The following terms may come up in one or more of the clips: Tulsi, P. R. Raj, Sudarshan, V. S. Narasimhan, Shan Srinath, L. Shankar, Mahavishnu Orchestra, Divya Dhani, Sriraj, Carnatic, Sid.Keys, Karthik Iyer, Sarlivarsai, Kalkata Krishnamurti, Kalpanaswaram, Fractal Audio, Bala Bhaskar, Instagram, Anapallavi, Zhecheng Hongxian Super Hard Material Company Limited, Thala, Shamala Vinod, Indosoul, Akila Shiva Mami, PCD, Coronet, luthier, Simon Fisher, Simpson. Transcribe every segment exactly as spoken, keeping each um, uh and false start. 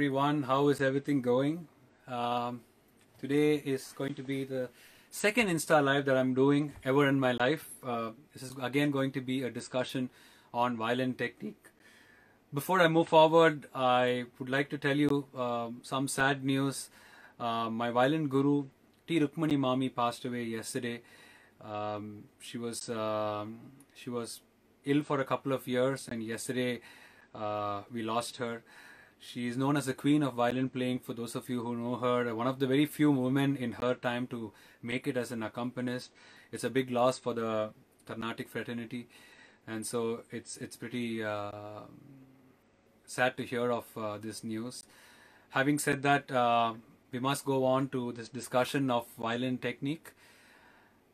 everyone. How is everything going? Um, today is going to be the second Insta Live that I'm doing ever in my life. Uh, this is again going to be a discussion on violin technique. Before I move forward, I would like to tell you uh, some sad news. Uh, my violin guru, T. Rukmani Mami, passed away yesterday. Um, she was uh, she was ill for a couple of years, and yesterday uh, we lost her. She is known as the queen of violin playing. For those of you who know her, one of the very few women in her time to make it as an accompanist. It's a big loss for the Carnatic fraternity, and so it's it's pretty uh, sad to hear of uh, this news. Having said that, uh, we must go on to this discussion of violin technique.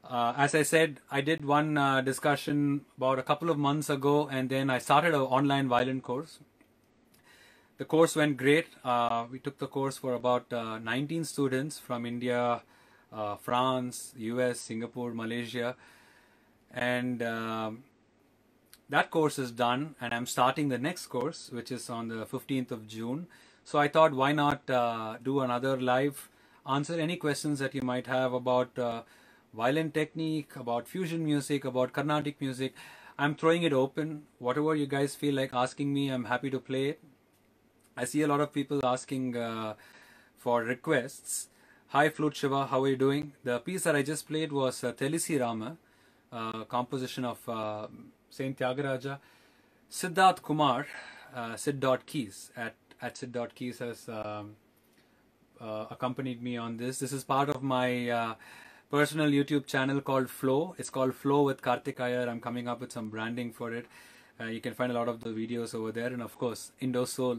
Uh, as I said, I did one uh, discussion about a couple of months ago, and then I started an online violin course. The course went great. Uh, we took the course for about uh, nineteen students from India, uh, France, U S, Singapore, Malaysia. And uh, that course is done, and I'm starting the next course, which is on the fifteenth of June. So I thought, why not uh, do another live, answer any questions that you might have about uh, violin technique, about fusion music, about Carnatic music. I'm throwing it open. Whatever you guys feel like asking me, I'm happy to play it. I see a lot of people asking uh, for requests. Hi Flute Shiva, how are you doing? The piece that I just played was uh, Telisi Rama, uh, composition of uh, Saint Tyagaraja. Siddharth Kumar, uh, Sid.Keys, at, at Sid.Keys has um, uh, accompanied me on this. This is part of my uh, personal YouTube channel called Flow. It's called Flow with Karthik Iyer. I'm coming up with some branding for it. Uh, you can find a lot of the videos over there, and of course Indosoul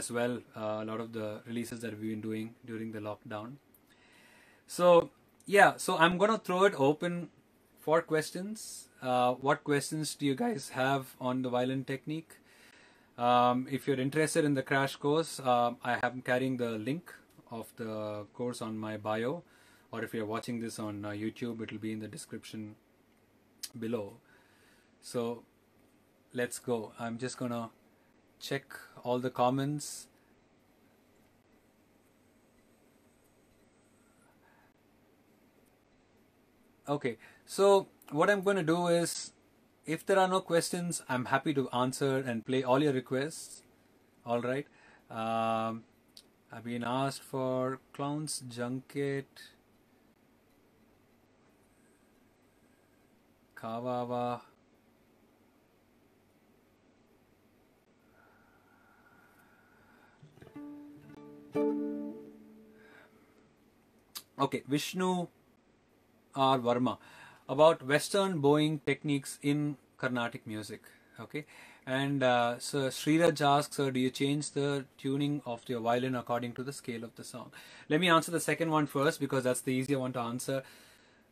as well. Uh, a lot of the releases that we've been doing during the lockdown. So yeah, so I'm gonna throw it open for questions. Uh, what questions do you guys have on the violin technique? Um, if you're interested in the crash course, uh, I am carrying the link of the course on my bio. Or if you're watching this on uh, YouTube, it will be in the description below. So let's go. I'm just gonna check all the comments. Okay, so what I'm gonna do is, if there are no questions, I'm happy to answer and play all your requests. All right. Um, I've been asked for Clown's Junket. Kawawa. Okay, Vishnu R. Varma, about Western bowing techniques in Carnatic music. Okay, and uh, so Sriraj asks, sir, do you change the tuning of your violin according to the scale of the song? Let me answer the second one first, because that's the easier one to answer.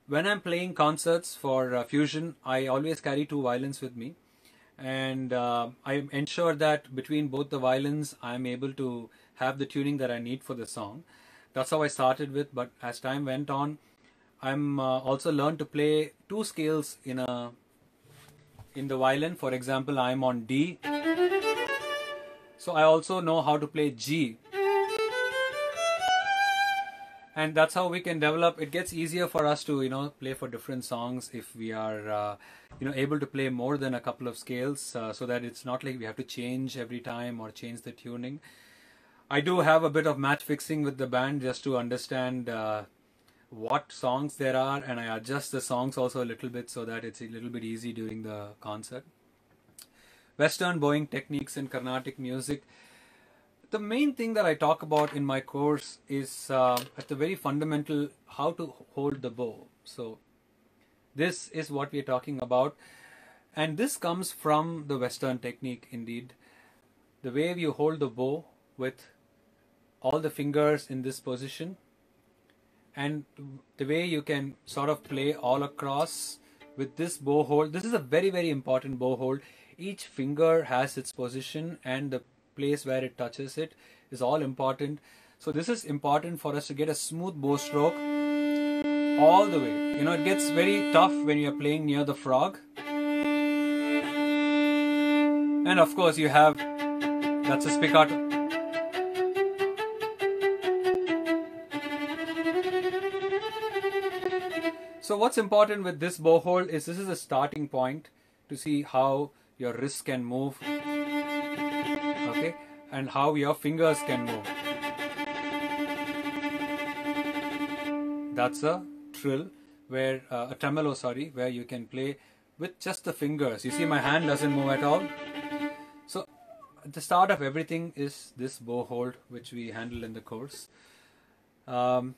When I'm playing concerts for uh, fusion, I always carry two violins with me, and uh, I ensure that between both the violins, I'm able to have the tuning that I need for the song. That's how I started with, but as time went on, I'm uh, also learned to play two scales in a in the violin. For example, I'm on D, so I also know how to play G. And that's how we can develop. It gets easier for us to, you know, play for different songs if we are, uh, you know, able to play more than a couple of scales, uh, so that it's not like we have to change every time or change the tuning. I do have a bit of match fixing with the band just to understand uh, what songs there are, and I adjust the songs also a little bit so that it's a little bit easy during the concert. Western bowing techniques in Carnatic music. The main thing that I talk about in my course is uh, at the very fundamental, how to hold the bow. So this is what we are talking about, and this comes from the Western technique indeed. The way you hold the bow with all the fingers in this position, and the way you can sort of play all across with this bow hold. This is a very, very important bow hold. Each finger has its position, and the place where it touches it is all important. So this is important for us to get a smooth bow stroke all the way. You know, it gets very tough when you're playing near the frog, and of course you have, that's a spiccato, So what's important with this bow hold is this is a starting point to see how your wrist can move, okay, and how your fingers can move. That's a trill where uh, a tremolo, sorry, where you can play with just the fingers. You see, my hand doesn't move at all. So at the start of everything is this bow hold, which we handle in the course. Um,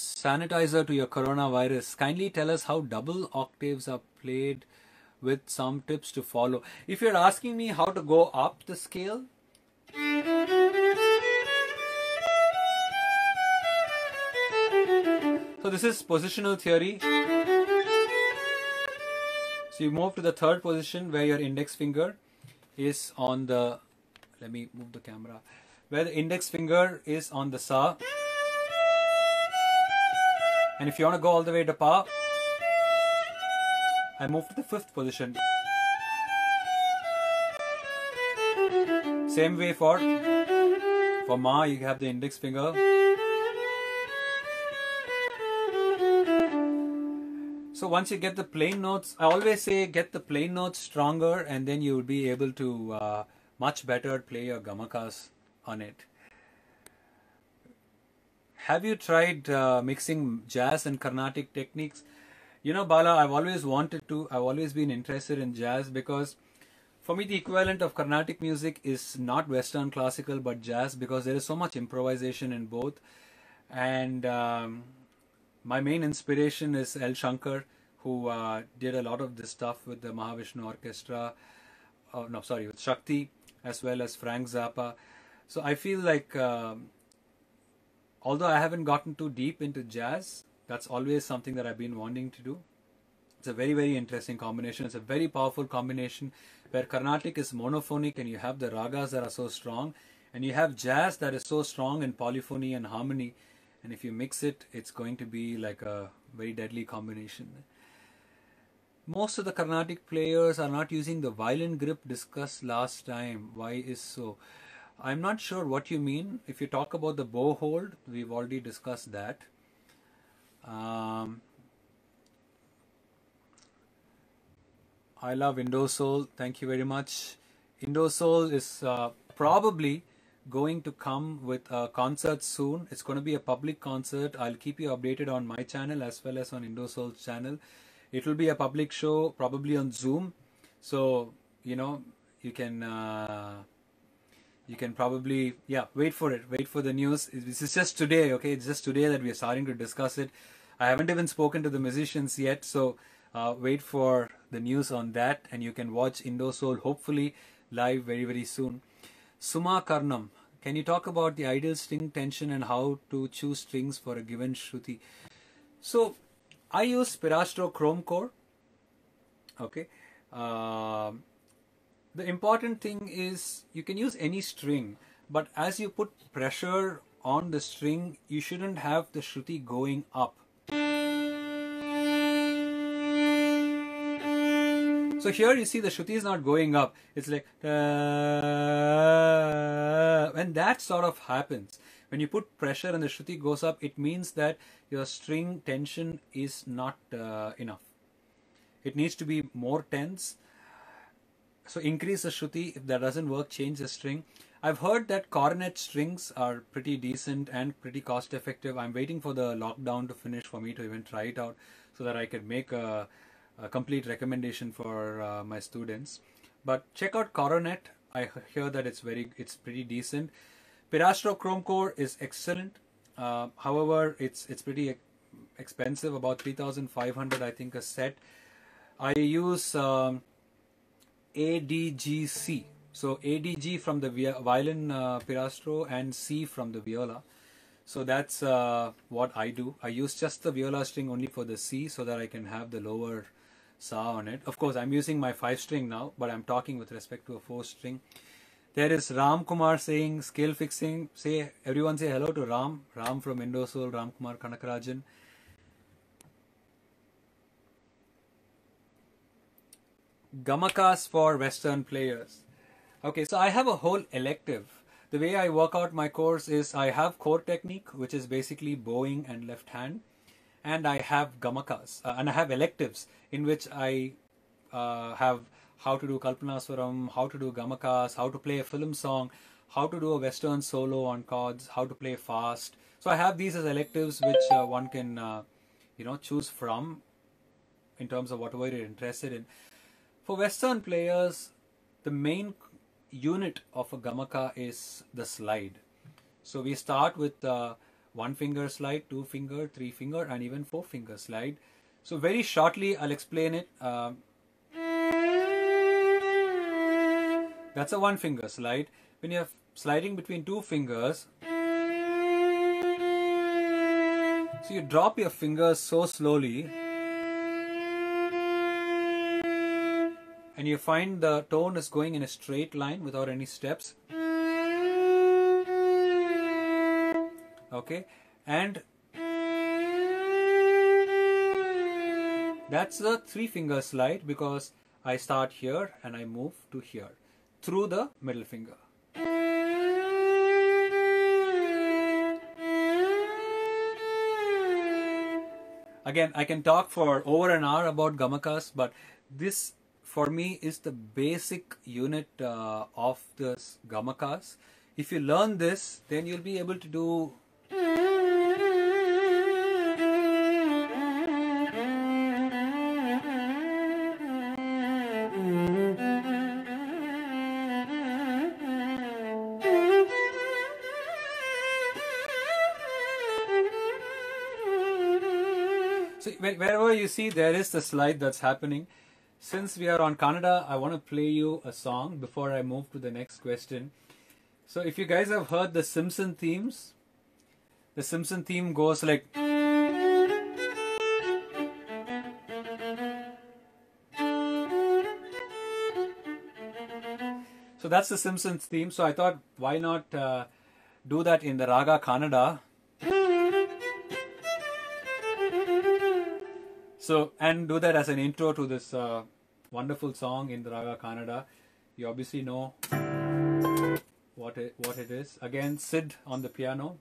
sanitizer to your coronavirus. Kindly tell us how double octaves are played with some tips to follow. If you're asking me how to go up the scale, so this is positional theory. So you move to the third position where your index finger is on the, let me move the camera, where the index finger is on the sa. And if you want to go all the way to pa, I move to the fifth position. Same way for, for ma, you have the index finger. So once you get the plain notes, I always say get the plain notes stronger, and then you will be able to uh, much better play your gamakas on it. Have you tried uh, mixing jazz and Carnatic techniques? You know, Bala, I've always wanted to, I've always been interested in jazz, because for me the equivalent of Carnatic music is not Western classical but jazz, because there is so much improvisation in both. And um, my main inspiration is L. Shankar, who uh, did a lot of this stuff with the Mahavishnu Orchestra, oh, no, sorry, with Shakti, as well as Frank Zappa. So I feel like, um, although I haven't gotten too deep into jazz, that's always something that I've been wanting to do. It's a very, very interesting combination. It's a very powerful combination where Carnatic is monophonic and you have the ragas that are so strong, and you have jazz that is so strong in polyphony and harmony. And if you mix it, it's going to be like a very deadly combination. Most of the Carnatic players are not using the violin grip discussed last time. Why is so? I'm not sure what you mean. If you talk about the bow hold, we've already discussed that. Um, I love Indosoul. Thank you very much. Indosoul is uh, probably going to come with a concert soon. It's going to be a public concert. I'll keep you updated on my channel as well as on Indosoul's channel. It will be a public show, probably on Zoom. So, you know, you can uh, you can probably, yeah, wait for it. Wait for the news. This is just today, okay? It's just today that we are starting to discuss it. I haven't even spoken to the musicians yet, so uh, wait for the news on that, and you can watch Indosoul hopefully live very, very soon. Suma Karnam, can you talk about the ideal string tension and how to choose strings for a given shruti? So, I use Pirastro Chrome Core. Okay. Uh, the important thing is you can use any string, but as you put pressure on the string, you shouldn't have the shruti going up. So here you see the shruti is not going up. It's like, uh, when that sort of happens, when you put pressure and the shruti goes up, it means that your string tension is not uh, enough. It needs to be more tense. So increase the shruti. If that doesn't work, change the string. I've heard that coronet strings are pretty decent and pretty cost effective. I'm waiting for the lockdown to finish for me to even try it out, so that I can make a a complete recommendation for uh, my students. But check out Coronet. I hear that it's very, it's pretty decent. Pirastro Chrome Core is excellent. Uh, however, it's it's pretty expensive, about three thousand five hundred, I think, a set. I use um, A D G C. So A D G from the violin uh, Pirastro, and C from the viola. So that's uh, what I do. I use just the viola string only for the C, so that I can have the lower sa on it. Of course, I'm using my five string now, but I'm talking with respect to a four string. There is Ram Kumar saying scale fixing. Say everyone say hello to Ram. Ram from Indosoul, Ram Kumar Kanakarajan. Gamakas for Western players. Okay, so I have a whole elective. The way I work out my course is I have core technique, which is basically bowing and left hand. and I have gamakas uh, and I have electives in which I uh, have how to do Kalpanaswaram, how to do gamakas, how to play a film song, how to do a western solo on chords, how to play fast. So I have these as electives which uh, one can uh, you know choose from in terms of whatever you're interested in. For western players, the main unit of a gamaka is the slide. So we start with uh, one finger slide, two finger, three finger, and even four finger slide. So very shortly I'll explain it. Uh, that's a one finger slide. When you're sliding between two fingers, so you drop your fingers so slowly and you find the tone is going in a straight line without any steps. Okay, and that's the three finger slide because I start here and I move to here through the middle finger. Again, I can talk for over an hour about gamakas, but this for me is the basic unit uh, of the gamakas. If you learn this, then you'll be able to do so wherever you see there is the slide that's happening. Since we are on Kannada, I want to play you a song before I move to the next question. So if you guys have heard the Simpson themes, the Simpson theme goes like, so that's the Simpsons theme. So I thought, why not uh, do that in the Raga Kannada. So, and do that as an intro to this uh, wonderful song in the Raga Kannada. You obviously know what it, what it is. Again, Sid on the piano.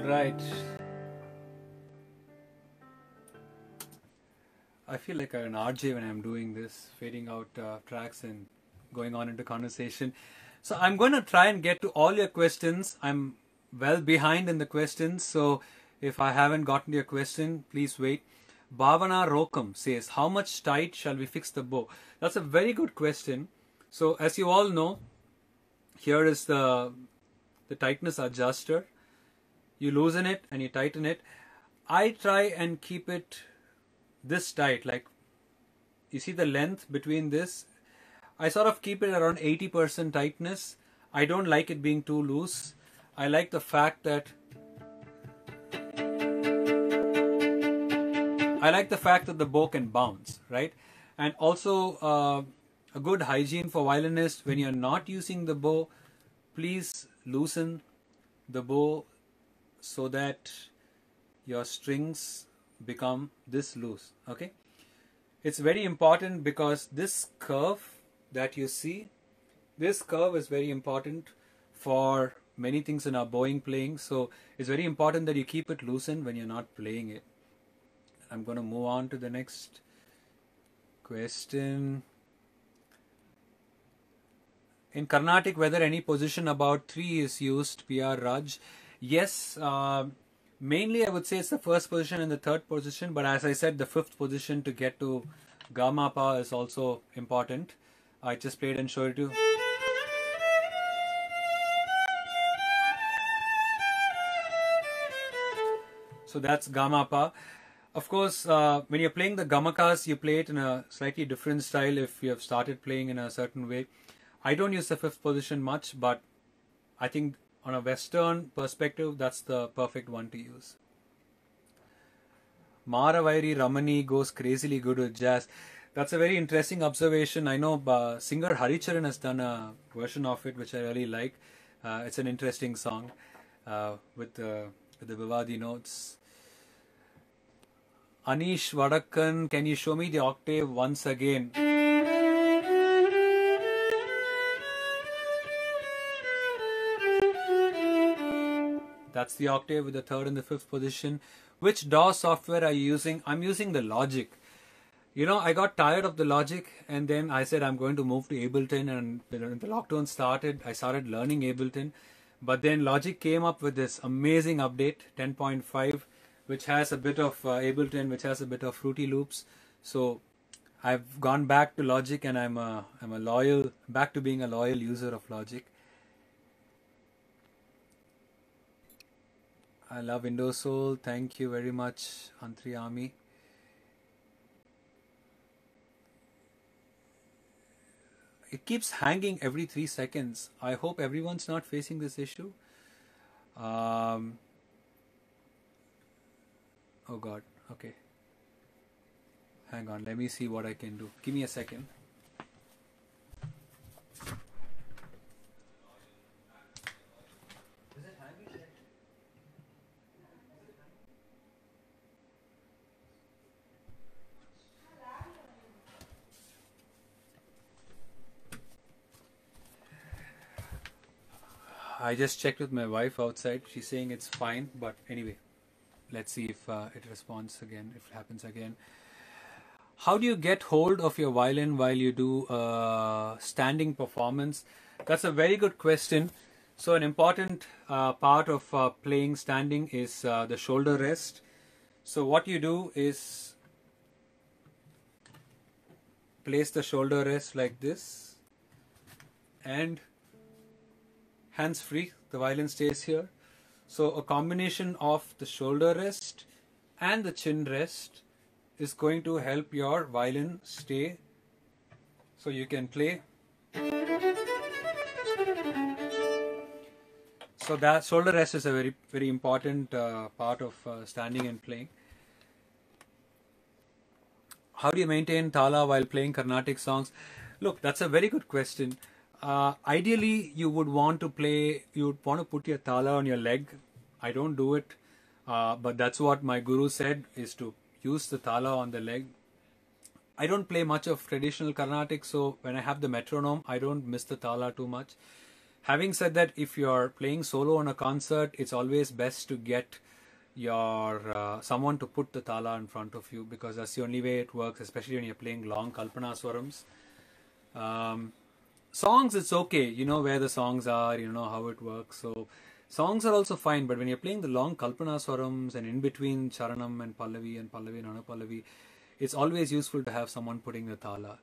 Alright. I feel like an R J when I'm doing this, fading out uh, tracks and going on into conversation. So I'm going to try and get to all your questions. I'm well behind in the questions, so if I haven't gotten your question, please wait. Bhavana Rokam says, how much tight shall we fix the bow? That's a very good question. So as you all know, here is the, the tightness adjuster. You loosen it and you tighten it. I try and keep it this tight, like you see the length between this. I sort of keep it around eighty percent tightness. I don't like it being too loose. I like the fact that I like the fact that the bow can bounce, right? And also uh, a good hygiene for violinists, when you're not using the bow, please loosen the bow so that your strings become this loose, okay? It's very important because this curve that you see, this curve is very important for many things in our bowing playing. So it's very important that you keep it loosened when you're not playing it. I'm going to move on to the next question. In Carnatic, whether any position about three is used, P R Raj? Yes, uh, mainly I would say it's the first position and the third position, but as I said, the fifth position to get to Gama Pa is also important. I just played and showed it to you. So that's Gama Pa. Of course, uh, when you're playing the gamakas, you play it in a slightly different style if you have started playing in a certain way. I don't use the fifth position much, but I think on a Western perspective, that's the perfect one to use. Maravairi Ramani goes crazily good with jazz. That's a very interesting observation. I know uh, singer Haricharan has done a version of it, which I really like. Uh, it's an interesting song uh, with, uh, with the Bhavadi notes. Anish Vadakkan, can you show me the octave once again? That's the octave with the third and the fifth position. Which D A W software are you using? I'm using the Logic. You know, I got tired of the Logic and then I said I'm going to move to Ableton, and when the lockdown started, I started learning Ableton. But then Logic came up with this amazing update, ten point five, which has a bit of uh, Ableton, which has a bit of Fruity Loops. So I've gone back to Logic and I'm a, I'm a loyal, back to being a loyal user of Logic. I love Indosoul. Thank you very much, Antriyami. It keeps hanging every three seconds. I hope everyone's not facing this issue. Um, oh God, okay. Hang on, let me see what I can do. Give me a second. I just checked with my wife outside. She's saying it's fine, but anyway, let's see if uh, it responds again, if it happens again. How do you get hold of your violin while you do a standing performance? That's a very good question. So an important uh, part of uh, playing standing is uh, the shoulder rest. So what you do is place the shoulder rest like this, and hands free, the violin stays here. So a combination of the shoulder rest and the chin rest is going to help your violin stay, so you can play. So that shoulder rest is a very, very important uh, part of uh, standing and playing. How do you maintain Thala while playing Carnatic songs? Look, that's a very good question. Uh, ideally, you would want to play, you would want to put your thala on your leg. I don't do it, uh, but that's what my guru said, is to use the thala on the leg. I don't play much of traditional Carnatic, so when I have the metronome, I don't miss the thala too much. Having said that, if you're playing solo on a concert, it's always best to get your uh, someone to put the thala in front of you, because that's the only way it works, especially when you're playing long Kalpanaswarams. Um, songs, it's okay, you know where the songs are, you know how it works. So songs are also fine, but when you're playing the long Kalpanaswarams and in between Charanam and Pallavi and Pallavi and Anapallavi, it's always useful to have someone putting the thala.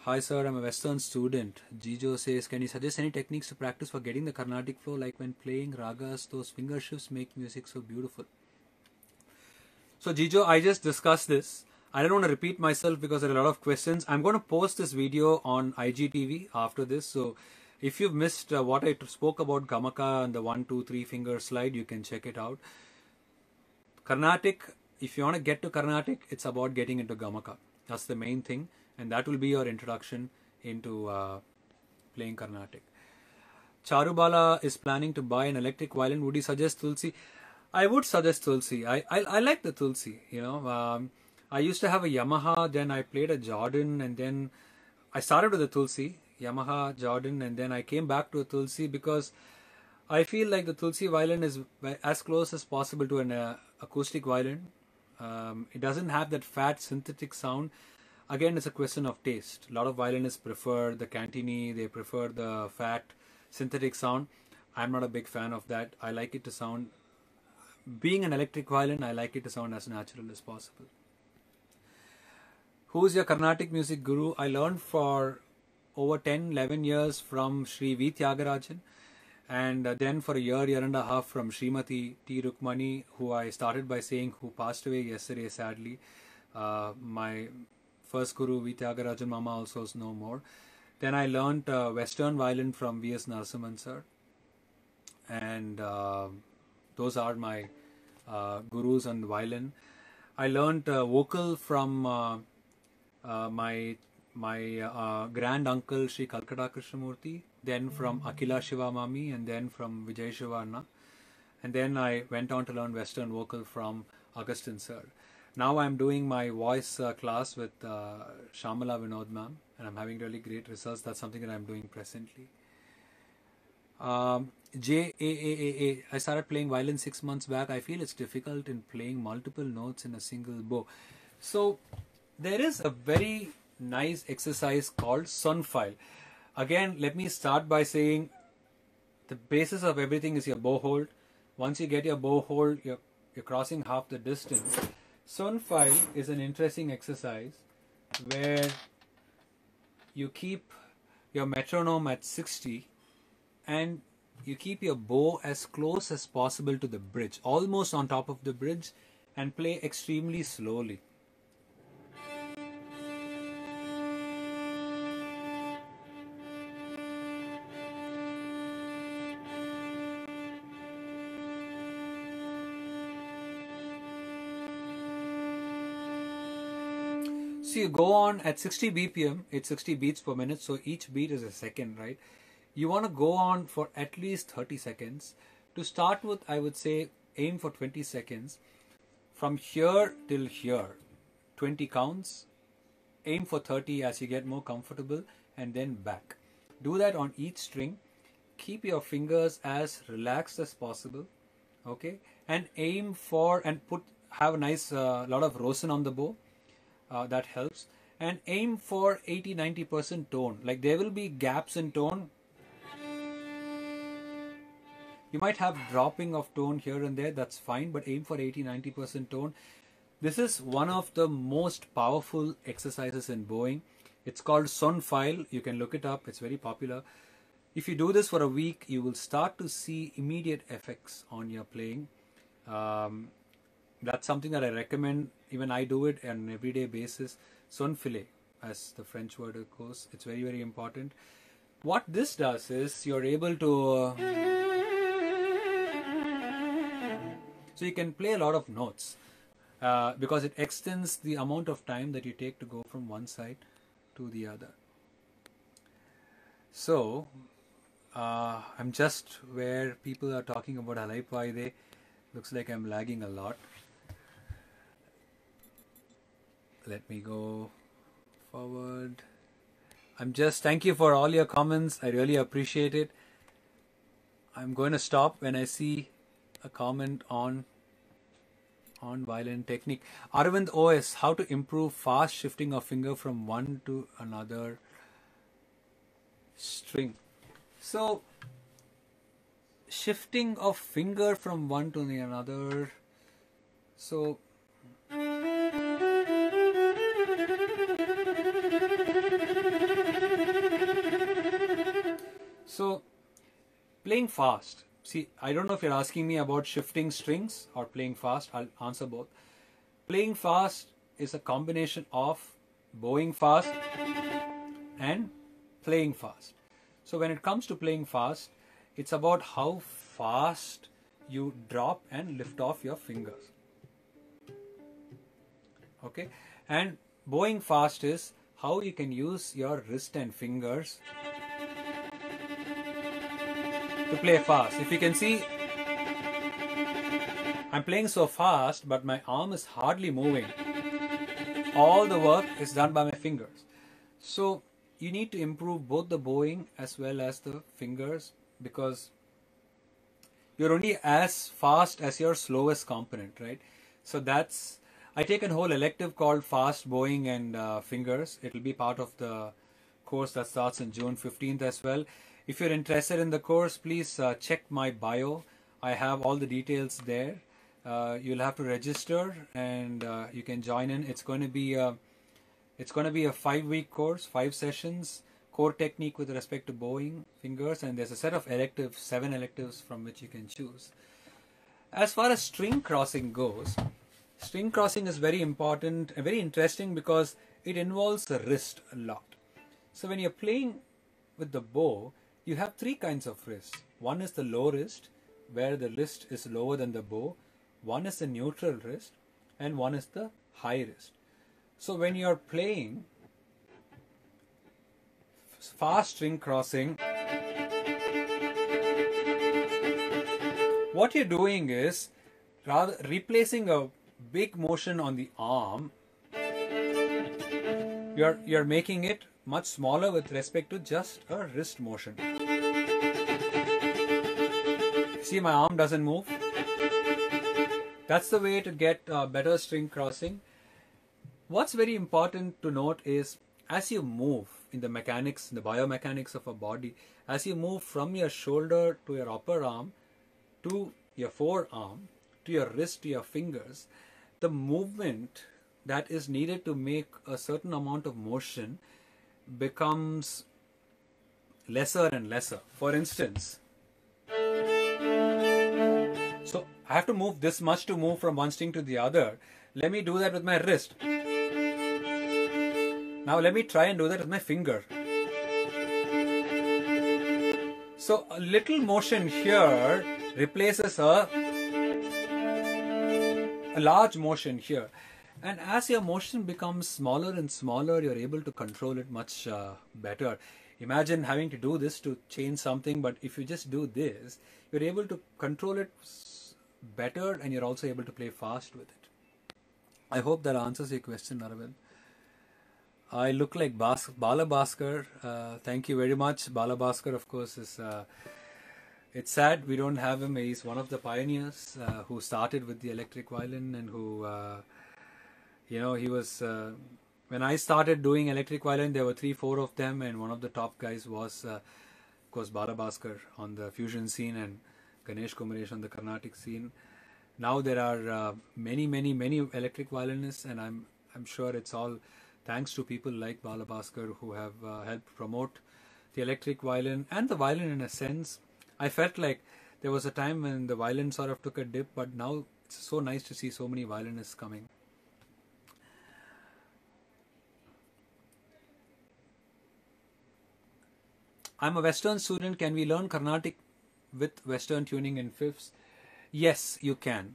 Hi sir, I'm a Western student. Jijo says, can you suggest any techniques to practice for getting the Carnatic flow, like when playing ragas, those finger shifts make music so beautiful? So Jijo, I just discussed this. I don't want to repeat myself because there are a lot of questions. I'm going to post this video on I G T V after this. So if you've missed uh, what I spoke about Gamaka and the one, two, three finger slide, you can check it out. Carnatic, if you want to get to Carnatic, it's about getting into Gamaka. That's the main thing. And that will be your introduction into uh, playing Carnatic. Charubala is planning to buy an electric violin. Would you suggest Tulsi? I would suggest Tulsi. I I, I like the Tulsi. You know, um, I used to have a Yamaha. Then I played a Jordan, and then I started with a Tulsi, Yamaha, Jordan, and then I came back to a Tulsi because I feel like the Tulsi violin is as close as possible to an uh, acoustic violin. Um, it doesn't have that fat synthetic sound. Again, it's a question of taste. A lot of violinists prefer the cantini, they prefer the fat, synthetic sound. I'm not a big fan of that. I like it to sound, being an electric violin, I like it to sound as natural as possible. Who's your Carnatic music guru? I learned for over ten, eleven years from Sri V. Tyagarajan, and then for a year, year and a half from Srimati T. Rukmani, who I started by saying, who passed away yesterday, sadly. Uh, my first guru, V. Tyagarajan Mama, also is no more. Then I learned uh, Western violin from V S Narasimhan sir. And uh, those are my uh, gurus on violin. I learned uh, vocal from uh, uh, my my uh, grand uncle, Sri Kalkata Krishnamurti. Then from Akila Shiva Mami, and then from Vijay Shiva Anna. And then I went on to learn Western vocal from Augustine sir. Now I'm doing my voice uh, class with uh, Shamala Vinod ma'am, and I'm having really great results. That's something that I'm doing presently. Um, J A A A A, I started playing violin six months back. I feel it's difficult in playing multiple notes in a single bow. So there is a very nice exercise called Sunfile. Again, let me start by saying the basis of everything is your bow hold. Once you get your bow hold, you're, you're crossing half the distance. Sunfile is an interesting exercise where you keep your metronome at sixty and you keep your bow as close as possible to the bridge, almost on top of the bridge, and play extremely slowly. You go on at sixty B P M, it's sixty beats per minute, so each beat is a second, right? You want to go on for at least thirty seconds. To start with, I would say aim for twenty seconds. From here till here, twenty counts, aim for thirty as you get more comfortable, and then back. Do that on each string. Keep your fingers as relaxed as possible, okay? And aim for, and put, have a nice uh, lot of rosin on the bow. Uh, that helps, and aim for eighty to ninety percent tone. Like, there will be gaps in tone. You might have dropping of tone here and there, that's fine, but aim for eighty to ninety percent tone. This is one of the most powerful exercises in bowing. It's called Sunfile. You can look it up, it's very popular. If you do this for a week, you will start to see immediate effects on your playing. Um, that's something that I recommend. Even I do it on an everyday basis. Sunfile, as the French word goes, it's very, very important. What this does is you're able to... Uh, so you can play a lot of notes uh, because it extends the amount of time that you take to go from one side to the other. So, uh, I'm just where people are talking about Halaipaide. Looks like I'm lagging a lot. Let me go forward. I'm just, thank you for all your comments. I really appreciate it. I'm going to stop when I see a comment on on violin technique. Arvind O S, how to improve fast shifting of finger from one to another string. So shifting of finger from one to the another. So so playing fast. See, I don't know if you're asking me about shifting strings or playing fast. I'll answer both. Playing fast is a combination of bowing fast and playing fast. So when it comes to playing fast, it's about how fast you drop and lift off your fingers. Okay? And bowing fast is how you can use your wrist and fingers to play fast. If you can see, I'm playing so fast, but my arm is hardly moving. All the work is done by my fingers. So you need to improve both the bowing as well as the fingers, because you're only as fast as your slowest component, right? So that's, I take a whole elective called Fast Bowing and uh, Fingers. It'll be part of the course that starts on June fifteenth as well. If you're interested in the course, please uh, check my bio. I have all the details there. Uh, you'll have to register and uh, you can join in. It's going to be a, it's going to be a five-week course, five sessions, core technique with respect to bowing, fingers, and there's a set of electives, seven electives from which you can choose. As far as string crossing goes, string crossing is very important and very interesting because it involves the wrist a lot. So when you're playing with the bow, you have three kinds of wrists. One is the low wrist, where the wrist is lower than the bow. One is the neutral wrist, and one is the high wrist. So when you are playing fast string crossing, what you're doing is rather replacing a big motion on the arm, you're you're making it much smaller with respect to just a wrist motion. See, my arm doesn't move. That's the way to get uh, better string crossing. What's very important to note is, as you move in the mechanics, in the biomechanics of a body, as you move from your shoulder to your upper arm, to your forearm, to your wrist, to your fingers, the movement that is needed to make a certain amount of motion becomes lesser and lesser. For instance, so I have to move this much to move from one string to the other. Let me do that with my wrist. Now let me try and do that with my finger. So a little motion here replaces a, a large motion here. And as your motion becomes smaller and smaller, you're able to control it much uh, better. Imagine having to do this to change something, but if you just do this, you're able to control it better and you're also able to play fast with it. I hope that answers your question, Arvind. I look like Bas Bala Bhaskar. Uh, thank you very much. Bala Bhaskar, of course, is... Uh, it's sad we don't have him. He's one of the pioneers uh, who started with the electric violin and who... Uh, You know, he was, uh, when I started doing electric violin, there were three, four of them, and one of the top guys was, uh, of course, Bala Bhaskar on the fusion scene and Ganesh Kumaresh on the Carnatic scene. Now there are uh, many, many, many electric violinists, and I'm, I'm sure it's all thanks to people like Bala Bhaskar who have uh, helped promote the electric violin and the violin in a sense. I felt like there was a time when the violin sort of took a dip, but now it's so nice to see so many violinists coming. I'm a Western student. Can we learn Carnatic with Western tuning in fifths? Yes, you can.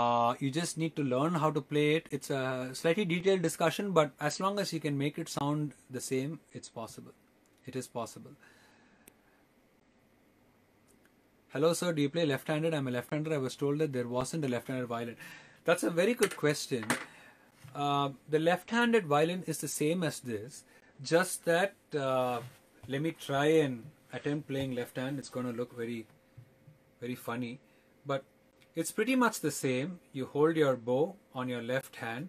Uh, you just need to learn how to play it. It's a slightly detailed discussion, but as long as you can make it sound the same, it's possible. It is possible. Hello, sir. Do you play left-handed? I'm a left-hander. I was told that there wasn't a left-handed violin. That's a very good question. Uh, the left-handed violin is the same as this. just that uh, let me try and attempt playing left hand. It's going to look very, very funny, but it's pretty much the same. You hold your bow on your left hand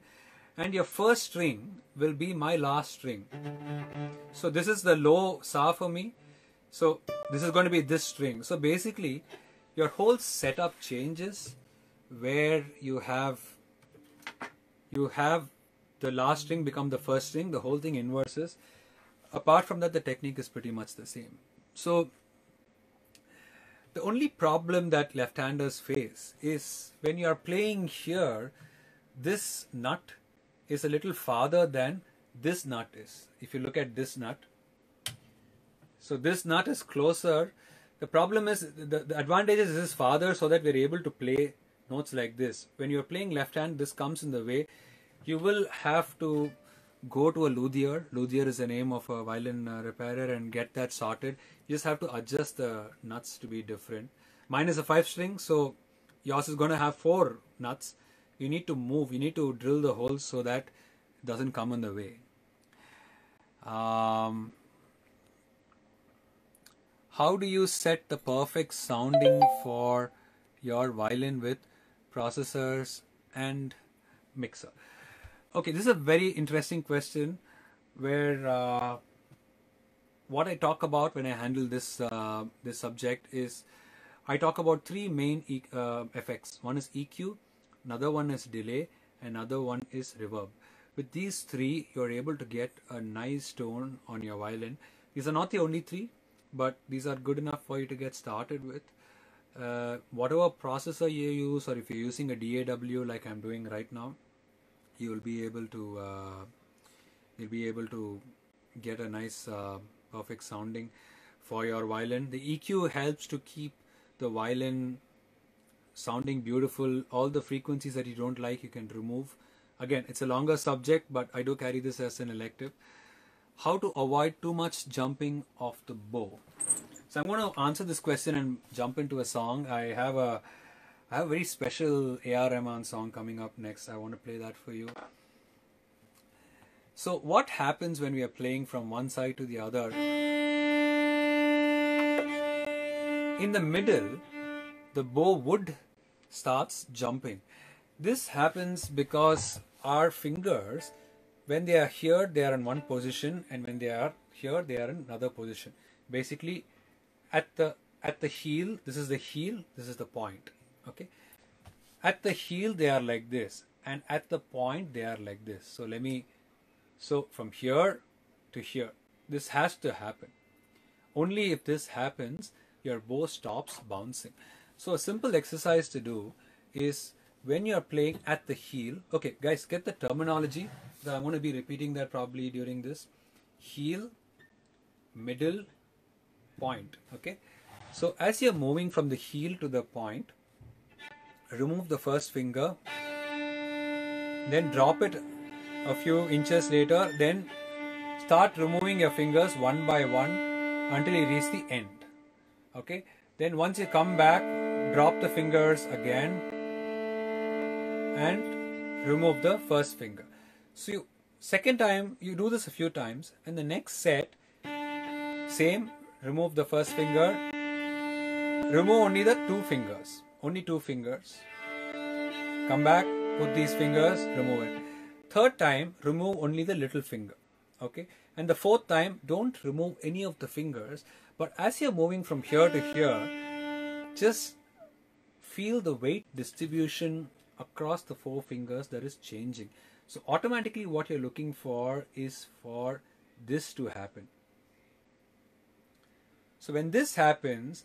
and your first string will be my last string. So this is the low sa for me. So this is going to be this string. So basically your whole setup changes where you have, you have the last string become the first string, the whole thing inverses. Apart from that, the technique is pretty much the same. So the only problem that left-handers face is when you are playing here, this nut is a little farther than this nut is. If you look at this nut, so this nut is closer. The problem is, the, the advantage is this is farther so that we're able to play notes like this. When you're playing left hand, this comes in the way. You will have to go to a luthier. Luthier is the name of a violin uh, repairer, and get that sorted. You just have to adjust the nuts to be different. Mine is a five string, so yours is going to have four nuts. You need to move, you need to drill the holes so that it doesn't come in the way. Um, how do you set the perfect sounding for your violin with processors and mixer? Okay, this is a very interesting question where uh, what I talk about when I handle this, uh, this subject is I talk about three main e uh, effects. One is E Q, another one is delay, another one is reverb. With these three, you're able to get a nice tone on your violin. These are not the only three, but these are good enough for you to get started with. Uh, whatever processor you use, or if you're using a D A W like I'm doing right now, you will be able to uh, you'll be able to get a nice uh, perfect sounding for your violin. The E Q helps to keep the violin sounding beautiful. All the frequencies that you don't like, you can remove. Again, it's a longer subject, but I do carry this as an elective. How to avoid too much jumping of the bow. So I'm going to answer this question and jump into a song. I have a, I have a very special A R Rahman song coming up next. I want to play that for you. So what happens when we are playing from one side to the other? In the middle, the bow wood starts jumping. This happens because our fingers, when they are here, they are in one position, and when they are here, they are in another position. Basically, at the at the heel, this is the heel, this is the point. Okay, at the heel they are like this, and at the point they are like this. So let me, so from here to here, this has to happen. Only if this happens, your bow stops bouncing. So a simple exercise to do is when you are playing at the heel. Okay, guys, get the terminology. So I'm going to be repeating that probably during this. Heel, middle, point. Okay, so as you're moving from the heel to the point, remove the first finger, then drop it a few inches later, then start removing your fingers one by one until you reach the end. Okay, then once you come back, drop the fingers again and remove the first finger. So you, second time, you do this a few times, and the next set, same, remove the first finger, remove only the two fingers, only two fingers, come back, put these fingers, remove it. Third time, remove only the little finger, okay? And the fourth time, don't remove any of the fingers, but as you're moving from here to here, just feel the weight distribution across the four fingers that is changing. So automatically what you're looking for is for this to happen. So when this happens,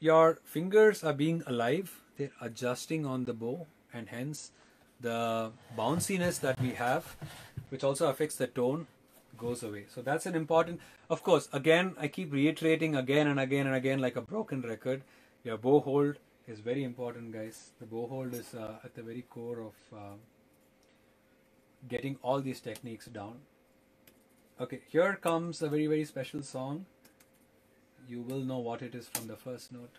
your fingers are being alive, they're adjusting on the bow, and hence the bounciness that we have, which also affects the tone, goes away. So that's an important, of course, again, I keep reiterating again and again and again like a broken record. Your bow hold is very important, guys. The bow hold is uh, at the very core of uh, getting all these techniques down. Okay, here comes a very, very special song. You will know what it is from the first note.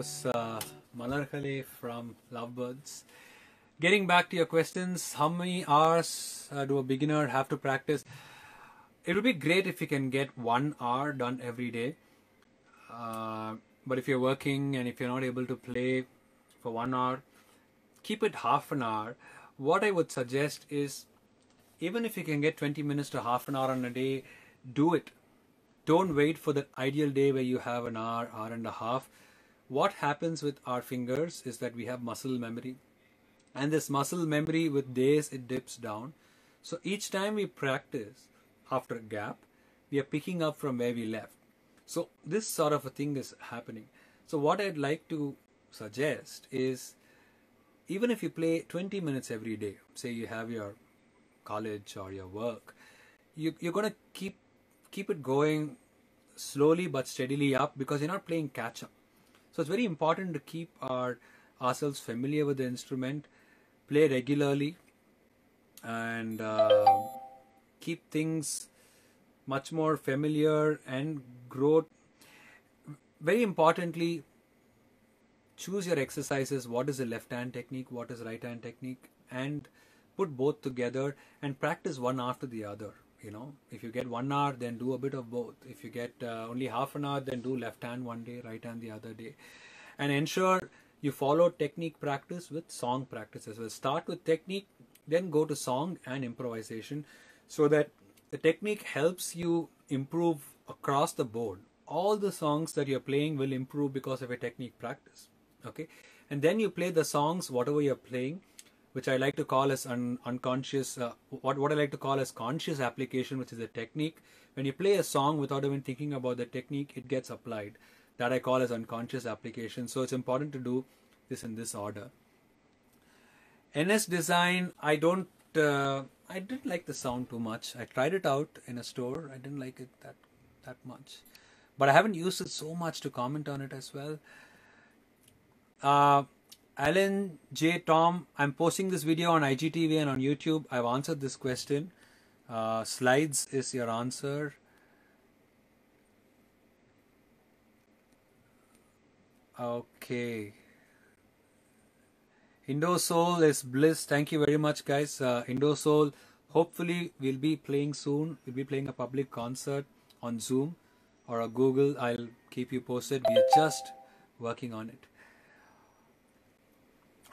was uh, Malar Khale from Lovebirds. Getting back to your questions, how many hours uh, do a beginner have to practice? It would be great if you can get one hour done every day. Uh, but if you're working and if you're not able to play for one hour, keep it half an hour. What I would suggest is, even if you can get twenty minutes to half an hour on a day, do it. Don't wait for the ideal day where you have an hour, hour and a half. What happens with our fingers is that we have muscle memory. And this muscle memory, with days, it dips down. So each time we practice after a gap, we are picking up from where we left. So this sort of a thing is happening. So what I'd like to suggest is, even if you play twenty minutes every day, say you have your college or your work, you, you're going to keep keep it going slowly but steadily up, because you're not playing catch up. So it's very important to keep our ourselves familiar with the instrument, play regularly, and uh, keep things much more familiar and grow. Very importantly, choose your exercises. What is the left hand technique? What is right hand technique? And put both together and practice one after the other. You know, if you get one hour, then do a bit of both. If you get uh, only half an hour, then do left hand one day, right hand the other day. And ensure you follow technique practice with song practice as well. Start with technique, then go to song and improvisation, so that the technique helps you improve across the board. All the songs that you're playing will improve because of your technique practice. Okay. And then you play the songs, whatever you're playing, which I like to call as an unconscious, uh, what, what I like to call as conscious application, which is a technique. When you play a song without even thinking about the technique, it gets applied. That I call as unconscious application. So it's important to do this in this order. N S Design, I don't, uh, I didn't like the sound too much. I tried it out in a store. I didn't like it that, that much. But I haven't used it so much to comment on it as well. Uh, Alan J. Tom, I'm posting this video on I G T V and on YouTube. I've answered this question. Uh, slides is your answer. Okay. Indosoul is bliss. Thank you very much, guys. Uh, Indosoul, hopefully we'll be playing soon. We'll be playing a public concert on Zoom or a Google. I'll keep you posted. We are just working on it.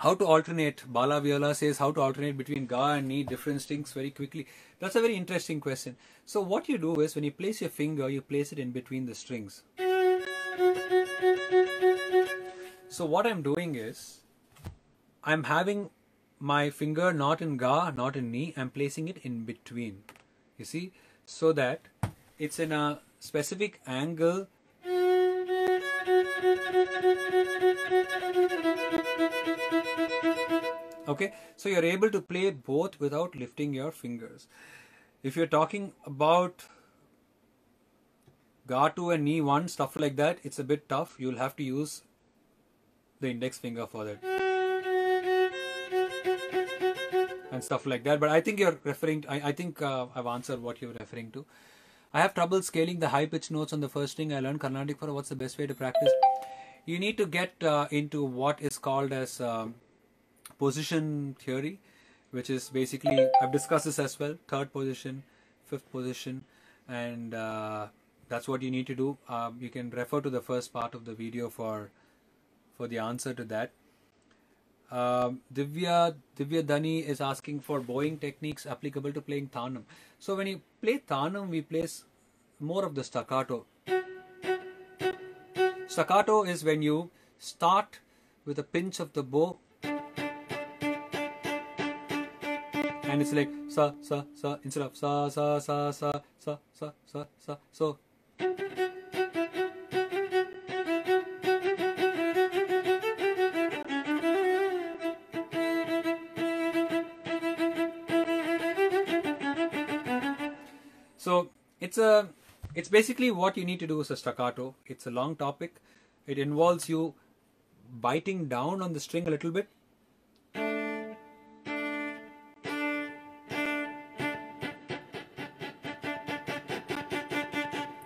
How to alternate? Bala Viola says how to alternate between ga and ni, different strings very quickly. That's a very interesting question. So what you do is, when you place your finger, you place it in between the strings. So what I'm doing is, I'm having my finger not in ga, not in ni. I'm placing it in between, you see, so that it's in a specific angle. Okay, so you're able to play both without lifting your fingers. If you're talking about ga two and ni one, stuff like that, it's a bit tough. You'll have to use the index finger for that and stuff like that. But I think you're referring to, I, I think uh, I've answered what you're referring to. I have trouble scaling the high pitch notes on the first string. I learned Carnatic for what's the best way to practice. You need to get uh, into what is called as um, position theory, which is basically, I've discussed this as well, third position, fifth position, and uh, that's what you need to do. Uh, you can refer to the first part of the video for for the answer to that. Um, Divya, Divya Dhani is asking for bowing techniques applicable to playing Thanam. So when you play Thanam, we place more of the staccato. Staccato is when you start with a pinch of the bow, and it's like sa sa sa instead of sa sa sa sa sa sa sa sa so. So it's a, it's basically what you need to do is a staccato. It's a long topic. It involves you biting down on the string a little bit.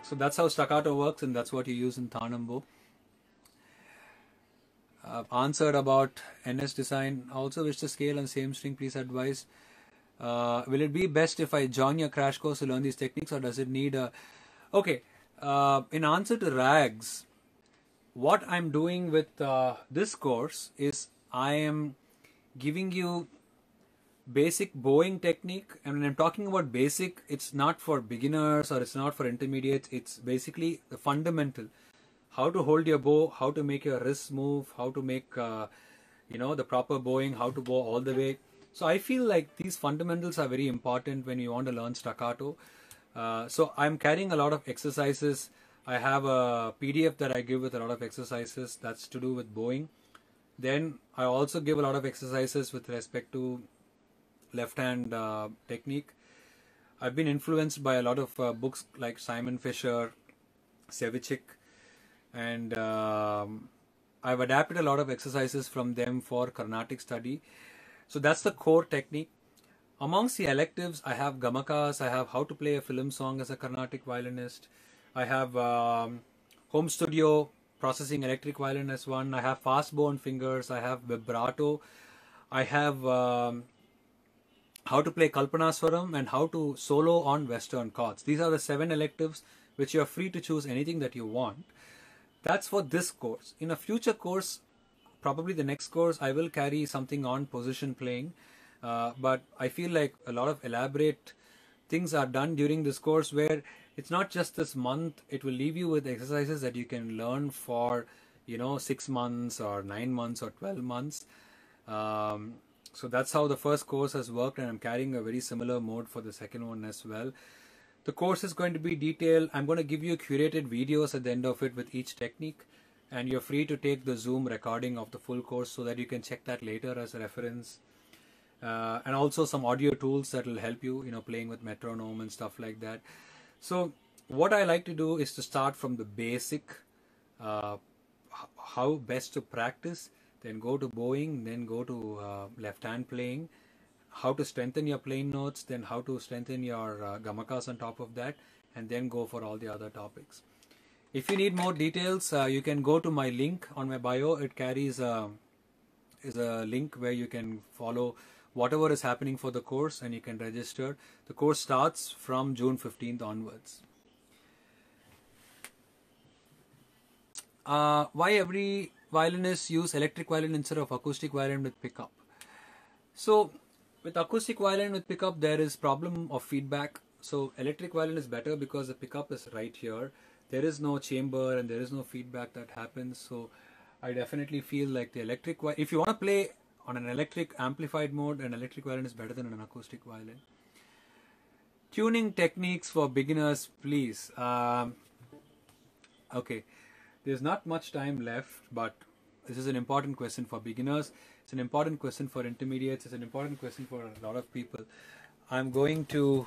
So that's how staccato works, and that's what you use in Thanam bow. uh, answered about N S Design. Also wish the scale and same string please advise. Uh, will it be best if I join your crash course to learn these techniques, or does it need a... Okay, uh, in answer to Rags, what I'm doing with uh, this course is I am giving you basic bowing technique. And when I'm talking about basic, it's not for beginners or it's not for intermediates. It's basically the fundamental. How to hold your bow, how to make your wrists move, how to make, uh, you know, the proper bowing, how to bow all the way. So I feel like these fundamentals are very important when you want to learn staccato. Uh, so I'm carrying a lot of exercises. I have a P D F that I give with a lot of exercises that's to do with bowing. Then I also give a lot of exercises with respect to left hand uh, technique. I've been influenced by a lot of uh, books like Simon Fisher, Sevichik, and uh, I've adapted a lot of exercises from them for Carnatic study. So that's the core technique. Amongst the electives, I have Gamakas, I have how to play a film song as a Carnatic violinist. I have um, home studio processing electric violin as one. I have fast bow and fingers. I have vibrato. I have um, how to play Kalpanaswaram and how to solo on Western chords. These are the seven electives which you are free to choose anything that you want. That's for this course. In a future course, probably the next course, I will carry something on position playing, uh, but I feel like a lot of elaborate things are done during this course where it's not just this month. It will leave you with exercises that you can learn for, you know, six months or nine months or twelve months. Um, so that's how the first course has worked, and I'm carrying a very similar mode for the second one as well. The course is going to be detailed. I'm going to give you curated videos at the end of it with each technique. And you're free to take the Zoom recording of the full course so that you can check that later as a reference. Uh, and also some audio tools that will help you, you know, playing with metronome and stuff like that. So what I like to do is to start from the basic, uh, how best to practice, then go to bowing, then go to uh, left hand playing, how to strengthen your plain notes, then how to strengthen your uh, gamakas on top of that, and then go for all the other topics. If you need more details, uh, you can go to my link on my bio. It carries a, is a link where you can follow whatever is happening for the course and you can register. The course starts from June fifteenth onwards. Uh, why every violinist use electric violin instead of acoustic violin with pickup? So with acoustic violin with pickup, there is problem of feedback. So electric violin is better because the pickup is right here. There is no chamber and there is no feedback that happens. So I definitely feel like the electric, if you want to play on an electric amplified mode, an electric violin is better than an acoustic violin. Tuning techniques for beginners, please. Um, okay, there's not much time left, but this is an important question for beginners. It's an important question for intermediates. It's an important question for a lot of people. I'm going to...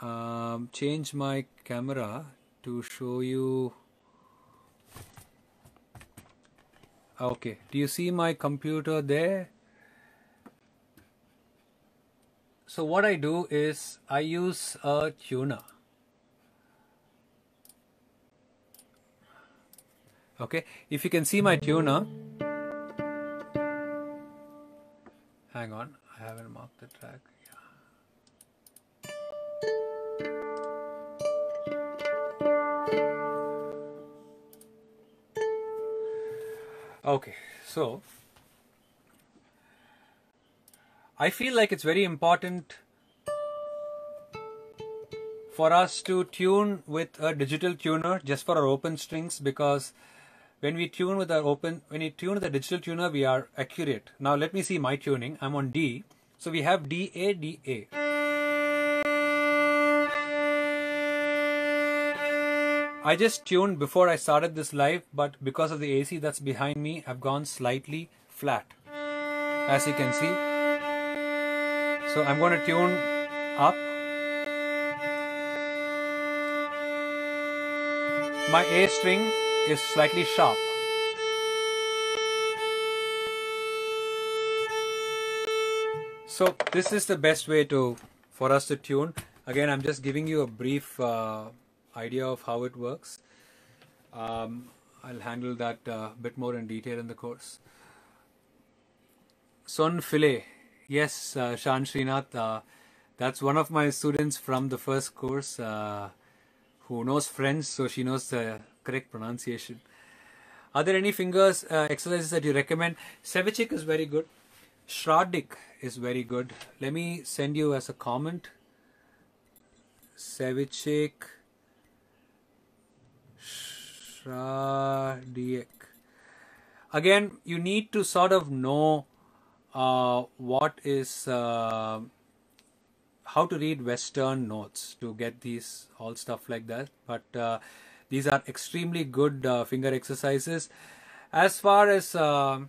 Um, change my camera to show you. Okay, do you see my computer there? So what I do is I use a tuner. Okay, if you can see my tuner. Hang on, I haven't marked the track. Okay, so I feel like it's very important for us to tune with a digital tuner just for our open strings, because when we tune with our open, when we tune with a digital tuner, we are accurate. Now let me see my tuning. I'm on D, so we have D A D A. I just tuned before I started this live, but because of the A C that's behind me, I've gone slightly flat, as you can see. So I'm going to tune up. My A string is slightly sharp. So this is the best way to for us to tune. Again, I'm just giving you a brief... Uh, idea of how it works. Um, I'll handle that a uh, bit more in detail in the course. Sunfile. Yes, uh, Shan Srinath, uh, that's one of my students from the first course uh, who knows French, so she knows the correct pronunciation. Are there any fingers uh, exercises that you recommend? Sevichik is very good. Shraddik is very good. Let me send you as a comment. Sevichik, Shraddik. Again, you need to sort of know uh, what is, uh, how to read Western notes to get these, all stuff like that. But uh, these are extremely good uh, finger exercises. As far as uh,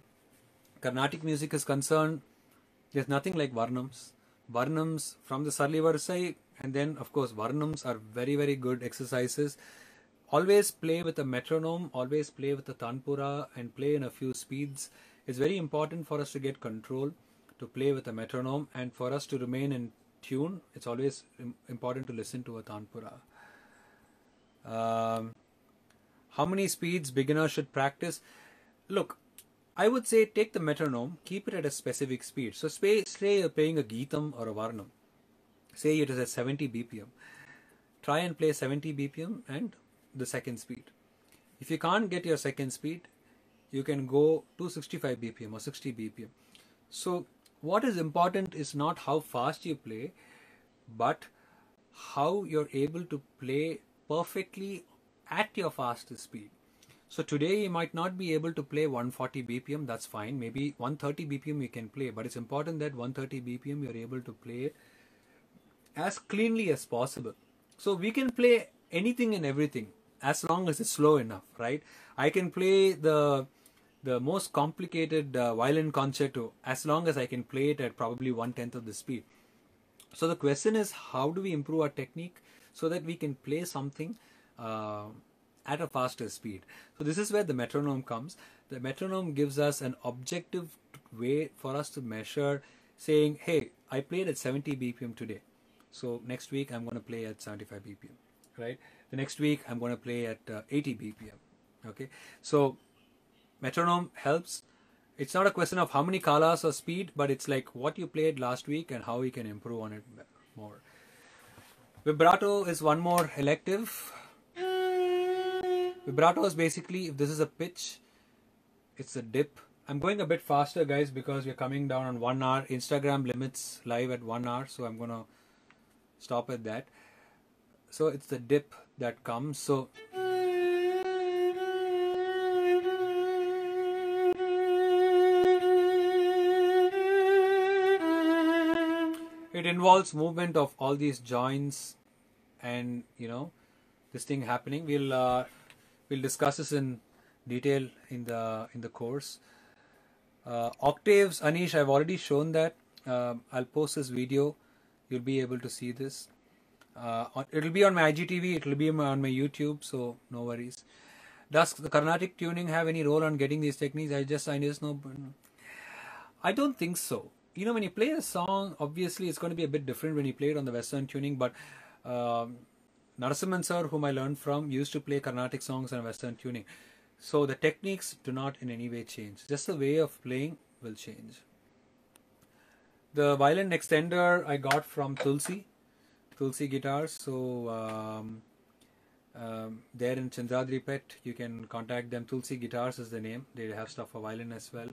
Carnatic music is concerned, there's nothing like Varnams. Varnams from the Sarlivarsai, and then of course Varnams are very, very good exercises. Always play with a metronome, always play with a tanpura, and play in a few speeds. It's very important for us to get control, to play with a metronome, and for us to remain in tune. It's always important to listen to a tanpura. Um, how many speeds beginners should practice? Look, I would say take the metronome, keep it at a specific speed. So say, say you're playing a Geetam or a Varnam. Say it is at seventy B P M. Try and play seventy B P M and the second speed. If you can't get your second speed, you can go to sixty-five B P M or sixty B P M. So what is important is not how fast you play, but how you're able to play perfectly at your fastest speed. So today you might not be able to play one forty B P M, that's fine. Maybe one thirty B P M you can play, but it's important that one thirty B P M you're able to play it as cleanly as possible. So we can play anything and everything as long as it's slow enough, right? I can play the, the most complicated uh, violin concerto as long as I can play it at probably one-tenth of the speed. So the question is, how do we improve our technique so that we can play something uh, at a faster speed? So this is where the metronome comes. The metronome gives us an objective way for us to measure, saying, hey, I played at seventy B P M today. So next week I'm going to play at seventy-five B P M, right? The next week I'm going to play at uh, eighty B P M, okay? So metronome helps. It's not a question of how many kalas or speed, but it's like what you played last week and how you can improve on it more. Vibrato is one more elective. Vibrato is basically, if this is a pitch, it's a dip. I'm going a bit faster, guys, because we're coming down on one hour. Instagram limits live at one hour, so I'm going to stop at that. So it's the dip that comes. So it involves movement of all these joints and, you know, this thing happening. We'll uh, we'll discuss this in detail in the in the course. Uh, octaves, Anish, I've already shown that. Uh, I'll post this video. You'll be able to see this. Uh, it'll be on my I G T V. It'll be on my YouTube. So no worries. Does the Carnatic tuning have any role on getting these techniques? I just I just know. I don't think so. You know, when you play a song, obviously it's going to be a bit different when you play it on the Western tuning. But um, Narasimhan sir, whom I learned from, used to play Carnatic songs on Western tuning. So the techniques do not in any way change. Just the way of playing will change. The violin extender I got from Tulsi, Tulsi Guitars. So um, um, there in Chandradripet, you can contact them. Tulsi Guitars is the name. They have stuff for violin as well.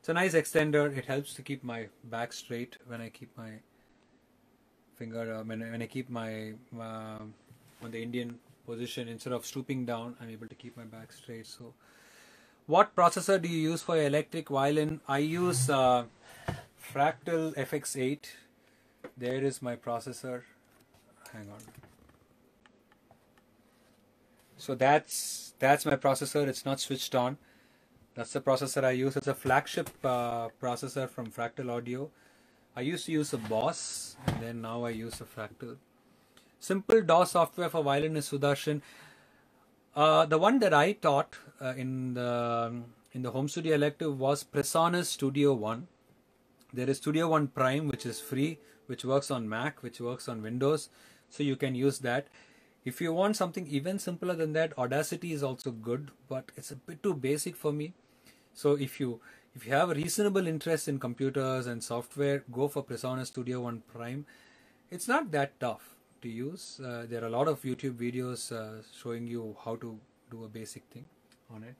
It's a nice extender. It helps to keep my back straight when I keep my finger, uh, when, when I keep my, uh, on the Indian position, instead of stooping down, I'm able to keep my back straight. So what processor do you use for your electric violin? I use uh, Fractal F X eight. There is my processor. Hang on. So that's, that's my processor. It's not switched on. That's the processor I use. It's a flagship uh, processor from Fractal Audio. I used to use a Boss, and then now I use a Fractal. Simple D A W software for violin is Sudarshan. Uh, the one that I taught uh, in the in the home studio elective was Presonus Studio One. There is Studio One Prime, which is free, which works on Mac, which works on Windows, so you can use that. If you want something even simpler than that, Audacity is also good, but it's a bit too basic for me. So if you if you have a reasonable interest in computers and software, go for Presonus Studio One Prime. It's not that tough to use. Uh, there are a lot of YouTube videos uh, showing you how to do a basic thing on it.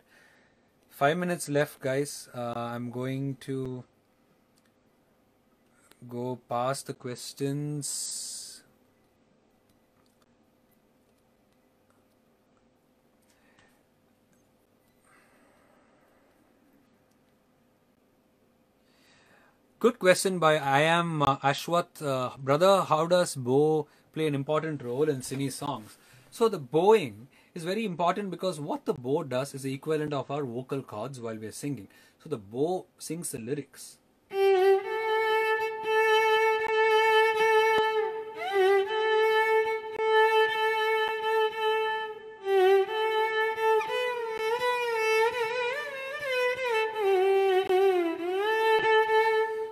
Five minutes left, guys. Uh, I'm going to go past the questions. Good question by I am uh, Ashwath. Uh, brother, how does bow play an important role in Cine songs? So the bowing is very important because what the bow does is the equivalent of our vocal cords while we are singing. So the bow sings the lyrics.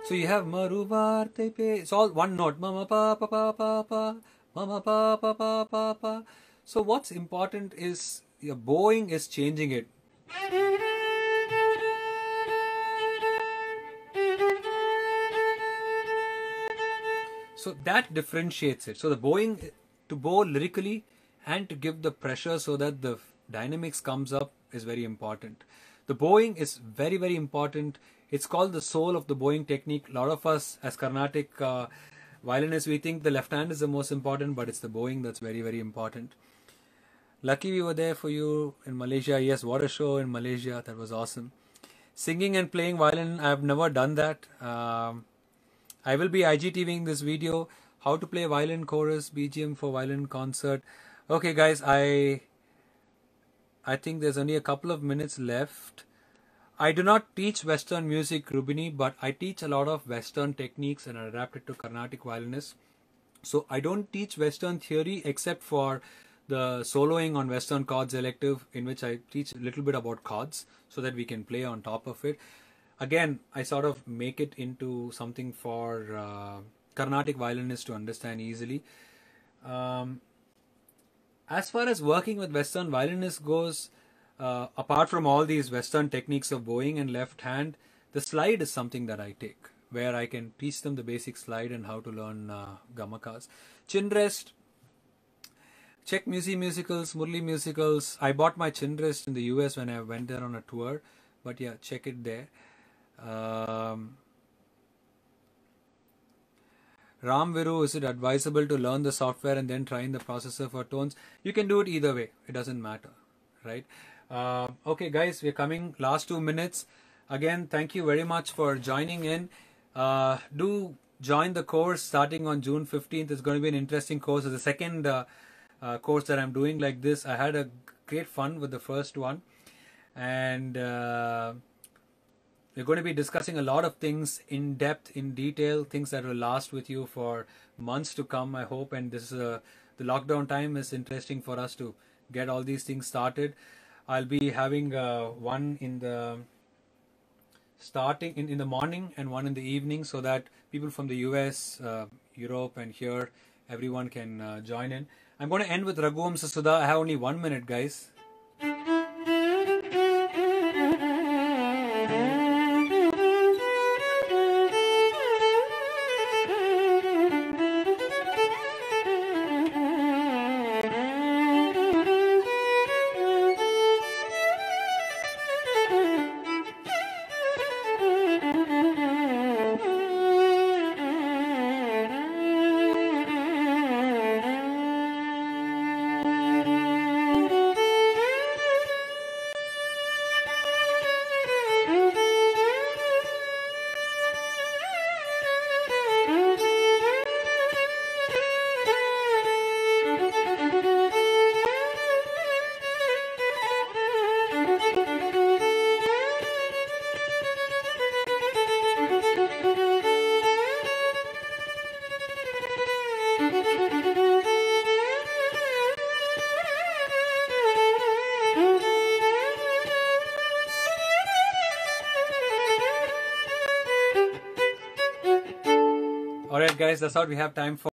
So you have Maruvarte Pe, it's all one note. Mama pa pa pa pa pa, mama pa pa pa pa pa. So what's important is your bowing is changing it. So that differentiates it. So the bowing, to bow lyrically and to give the pressure so that the dynamics comes up, is very important. The bowing is very, very important. It's called the soul of the bowing technique. A lot of us as Carnatic uh, violinists, we think the left hand is the most important, but it's the bowing that's very, very important. Lucky we were there for you in Malaysia. Yes, what a show in Malaysia. That was awesome. Singing and playing violin, I've never done that. Um, I will be I G T V ing this video. How to play violin chorus, B G M for violin concert. Okay, guys, I... I think there's only a couple of minutes left. I do not teach Western music, Rubini, but I teach a lot of Western techniques and I adapt it to Carnatic violinists. So I don't teach Western theory except for the soloing on Western chords elective, in which I teach a little bit about chords so that we can play on top of it. Again, I sort of make it into something for uh, Carnatic violinists to understand easily. Um, As far as working with Western violinists goes, uh, apart from all these Western techniques of bowing and left hand, the slide is something that I take, where I can teach them the basic slide and how to learn uh, gamakas. Chin rest, Czech Musi musicals, Murli musicals. I bought my chin rest in the U S when I went there on a tour, but yeah, check it there. Um, Ram Viru, is it advisable to learn the software and then try in the processor for tones? You can do it either way. It doesn't matter, right? Uh, okay, guys, we're coming last two minutes. Again, thank you very much for joining in. Uh, do join the course starting on June fifteenth. It's going to be an interesting course. It's the second uh, uh, course that I'm doing like this. I had a great fun with the first one. And uh, we're going to be discussing a lot of things in depth, in detail, things that will last with you for months to come, I hope. And this is a, the lockdown time is interesting for us to get all these things started. I'll be having uh, one in the starting in, in the morning and one in the evening, so that people from the U S, uh, Europe, and here, everyone can uh, join in. I'm going to end with Raghuvam Sasuda. I have only one minute, guys. Guys, that's all we have time for.